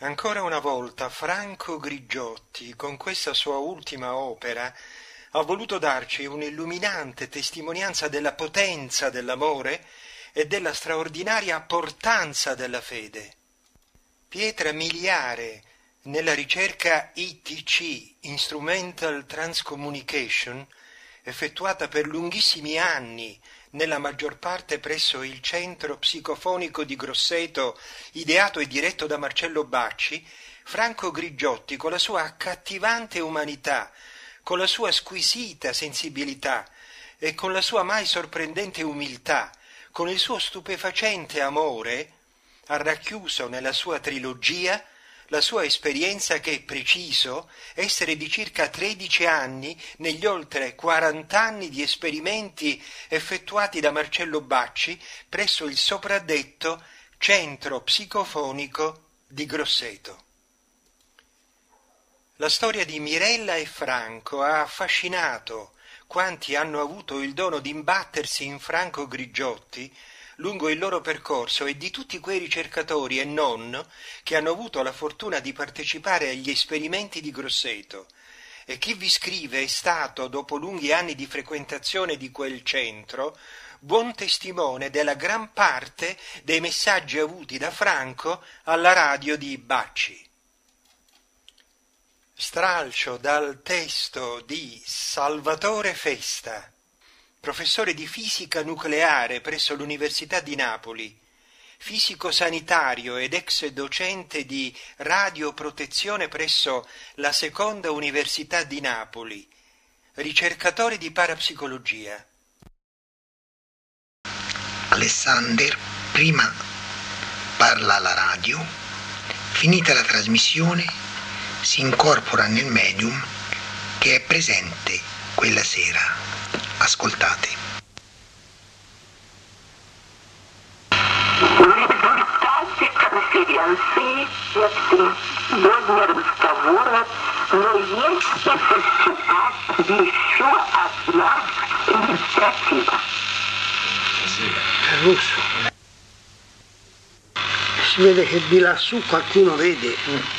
Ancora una volta Franco Grigiotti, con questa sua ultima opera, ha voluto darci un'illuminante testimonianza della potenza dell'amore e della straordinaria portanza della fede. Pietra miliare nella ricerca ITC, Instrumental Transcommunication, effettuata per lunghissimi anni nella maggior parte presso il centro psicofonico di Grosseto, ideato e diretto da Marcello Bacci, Franco Grigiotti, con la sua accattivante umanità, con la sua squisita sensibilità e con la sua mai sorprendente umiltà, con il suo stupefacente amore, ha racchiuso nella sua trilogia la sua esperienza che, preciso, essere di circa 13 anni negli oltre 40 anni di esperimenti effettuati da Marcello Bacci presso il sopradetto centro psicofonico di Grosseto. La storia di Mirella e Franco ha affascinato quanti hanno avuto il dono di imbattersi in Franco Grigiotti lungo il loro percorso, e di tutti quei ricercatori e non che hanno avuto la fortuna di partecipare agli esperimenti di Grosseto, e chi vi scrive è stato, dopo lunghi anni di frequentazione di quel centro, buon testimone della gran parte dei messaggi avuti da Franco alla radio di Bacci. Stralcio dal testo di Salvatore Festa, professore di fisica nucleare presso l'Università di Napoli, fisico sanitario ed ex docente di radioprotezione presso la Seconda Università di Napoli, ricercatore di parapsicologia. Alessandra prima parla alla radio, finita la trasmissione si incorpora nel medium che è presente quella sera. Ascoltate. Результате конференции сегодня разговора, но есть еще одна инициатива. Russo. Si vede che di lassù qualcuno vede.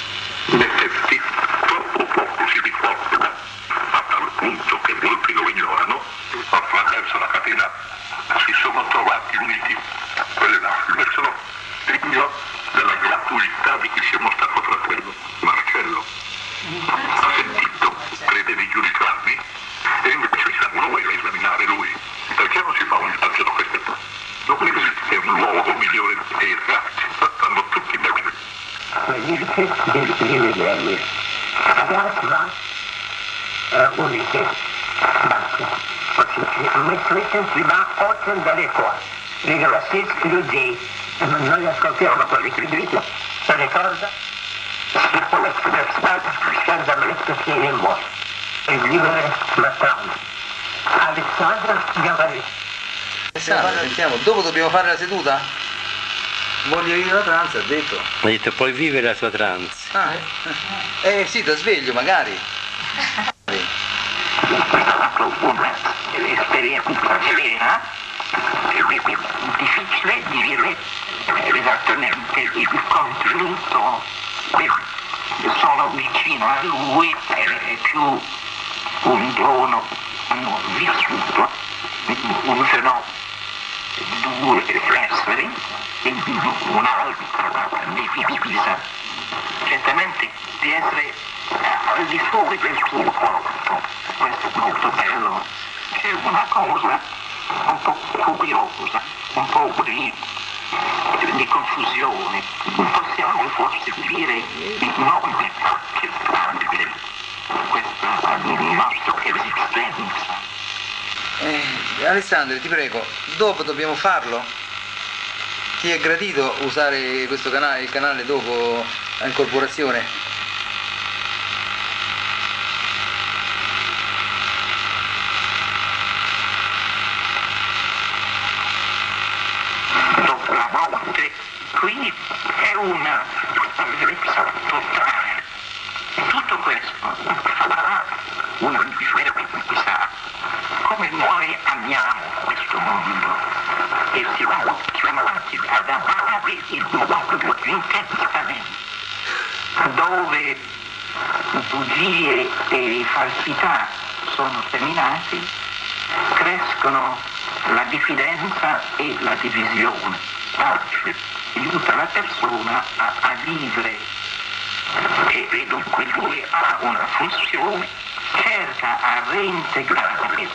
Людей, noi ascoltiamo quelli che dicono, se ne ricorda, si può espressare senza l'espressione in voi. Il libro è Matrano. Alessandra Gavarì. Alessandra, sentiamo, dopo dobbiamo fare la seduta? Voglio vivere la trance, ha detto. Ha detto, puoi vivere la tua trance. Ah, sì, da sveglio magari. Difficile dire esattamente il contenuto, sono vicino a lui, è più un dono non vissuto, se no due esseri e un'altra divisa, certamente di essere al di fuori del suo corpo, questo è molto bello, c'è una cosa un po' curiosa, un po' di confusione, possiamo forse dire il nome che prende questa nostra esistenza. Alessandro, ti prego, dopo dobbiamo farlo? Ti è gradito usare questo canale, il canale dopo la incorporazione? Intensamente sfuggire e falsità sono seminati, crescono la diffidenza e la divisione. Bacci aiuta la persona a vivere e dunque lui ha una funzione, cerca a reintegrare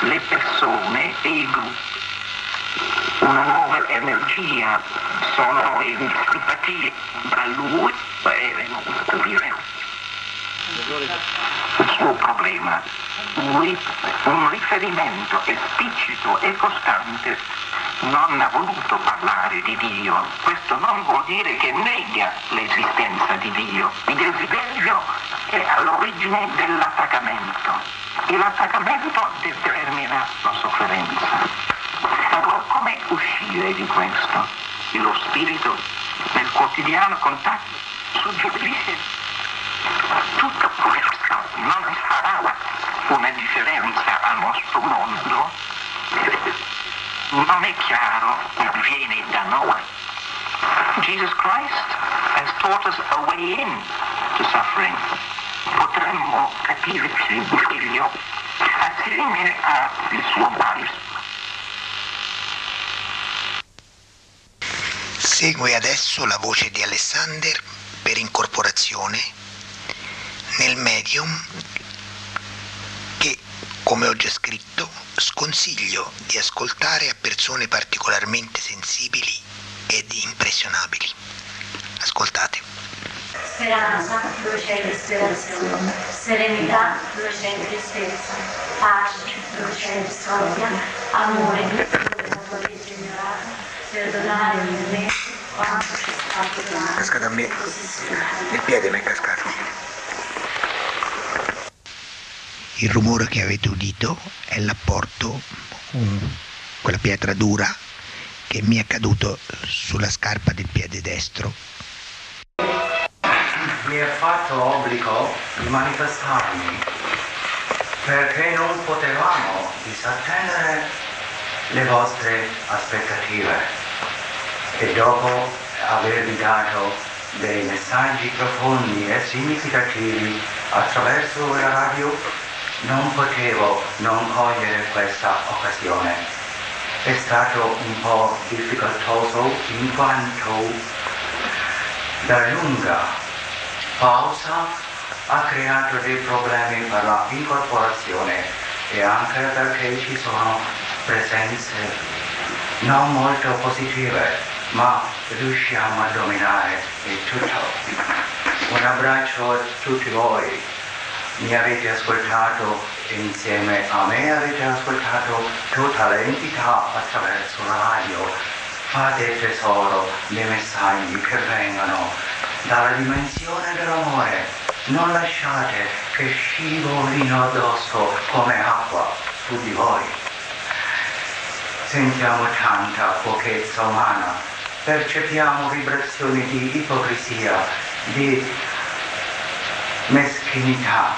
le persone e i gruppi. Una nuova energia, sono empatia da lui e molto diverso. Il suo problema, un riferimento esplicito e costante, non ha voluto parlare di Dio. Questo non vuol dire che nega l'esistenza di Dio. Il desiderio è all'origine dell'attaccamento e l'attaccamento determina la sofferenza. Allora, come uscire di questo? Lo spirito nel quotidiano contatto suggerisce tutto questo, non farà una differenza al nostro mondo, non è chiaro che viene da noi. Jesus Christ has taught us a way in to suffering. Potremmo capirci meglio assieme al suo maestro. Segue adesso la voce di Alessandra per incorporazione nel medium che, come ho già scritto, sconsiglio di ascoltare a persone particolarmente sensibili ed impressionabili. Ascoltate. Speranza dove c'è disperazione, serenità dove c'è tristezza, pace dove c'è discordia, amore dove c'è ignoranza, perdonare il me. Cascata a me, il piede mi è cascato. Il rumore che avete udito è l'apporto, quella pietra dura che mi è caduto sulla scarpa del piede destro. Mi è fatto obbligo di manifestarmi perché non potevamo disattendere le vostre aspettative. E dopo avervi dato dei messaggi profondi e significativi attraverso la radio, non potevo non cogliere questa occasione. È stato un po' difficoltoso in quanto la lunga pausa ha creato dei problemi per la incorporazione e anche perché ci sono presenze non molto positive, ma riusciamo a dominare il tutto. Un abbraccio a tutti voi, mi avete ascoltato insieme a me, avete ascoltato tutta l'entità attraverso la radio. Fate tesoro dei messaggi che vengono dalla dimensione dell'amore, non lasciate che scivolino addosso come acqua su di voi. Sentiamo tanta pochezza umana, percepiamo vibrazioni di ipocrisia, di meschinità,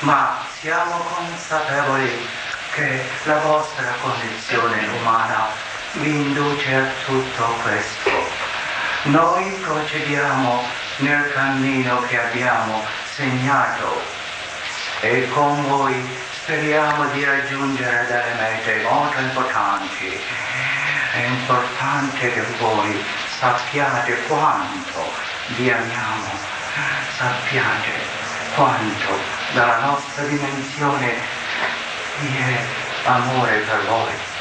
ma siamo consapevoli che la vostra condizione umana vi induce a tutto questo. Noi procediamo nel cammino che abbiamo segnato e con voi speriamo di raggiungere delle mete molto importanti. È importante che voi sappiate quanto vi amiamo, sappiate quanto dalla nostra dimensione vi è amore per voi.